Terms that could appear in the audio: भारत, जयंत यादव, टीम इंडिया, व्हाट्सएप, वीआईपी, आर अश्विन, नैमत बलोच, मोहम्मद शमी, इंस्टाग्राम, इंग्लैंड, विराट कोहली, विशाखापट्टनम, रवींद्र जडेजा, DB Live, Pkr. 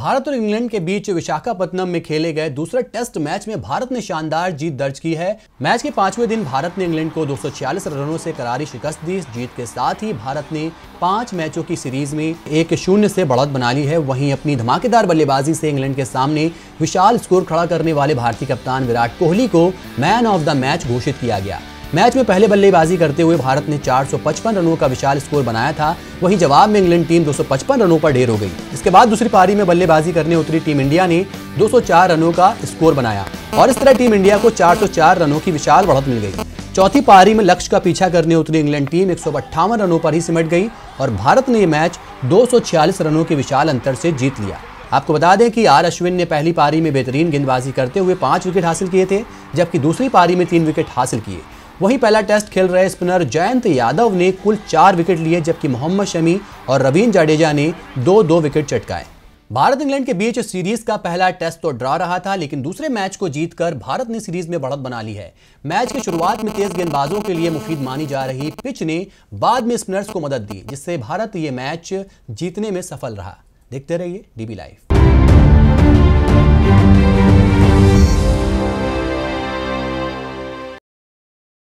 भारत और इंग्लैंड के बीच विशाखापट्टनम में खेले गए दूसरे टेस्ट मैच में भारत ने शानदार जीत दर्ज की है। मैच के पांचवें दिन भारत ने इंग्लैंड को 246 रनों से करारी शिकस्त दी। इस जीत के साथ ही भारत ने 5 मैचों की सीरीज में 1-0 से बढ़त बना ली है। वहीं अपनी धमाकेदार बल्लेबाजी से इंग्लैंड के सामने विशाल स्कोर खड़ा करने वाले भारतीय कप्तान विराट कोहली को मैन ऑफ द मैच घोषित किया गया। मैच में पहले बल्लेबाजी करते हुए भारत ने 455 रनों का विशाल स्कोर बनाया था। वहीं जवाब में इंग्लैंड टीम 255 रनों पर ढेर हो गई। इसके बाद दूसरी पारी में बल्लेबाजी करने उतरी टीम इंडिया ने 204 रनों का स्कोर बनाया और इस तरह टीम इंडिया को 404 रनों की विशाल बढ़त मिल गई। चौथी पारी में लक्ष्य का पीछा करने उतरी इंग्लैंड टीम 158 रनों पर ही सिमट गई और भारत ने यह मैच 246 रनों के विशाल अंतर से जीत लिया। आपको बता दें कि आर अश्विन ने पहली पारी में बेहतरीन गेंदबाजी करते हुए 5 विकेट हासिल किए थे, जबकि दूसरी पारी में 3 विकेट हासिल किए। वहीं पहला टेस्ट खेल रहे स्पिनर जयंत यादव ने कुल 4 विकेट लिए, जबकि मोहम्मद शमी और रवींद्र जडेजा ने 2-2 विकेट चटकाए। भारत इंग्लैंड के बीच सीरीज का पहला टेस्ट तो ड्रा रहा था, लेकिन दूसरे मैच को जीतकर भारत ने सीरीज में बढ़त बना ली है। मैच की शुरुआत में तेज गेंदबाजों के लिए मुफीद मानी जा रही पिच ने बाद में स्पिनर्स को मदद दी, जिससे भारत ये मैच जीतने में सफल रहा। देखते रहिए DB Live।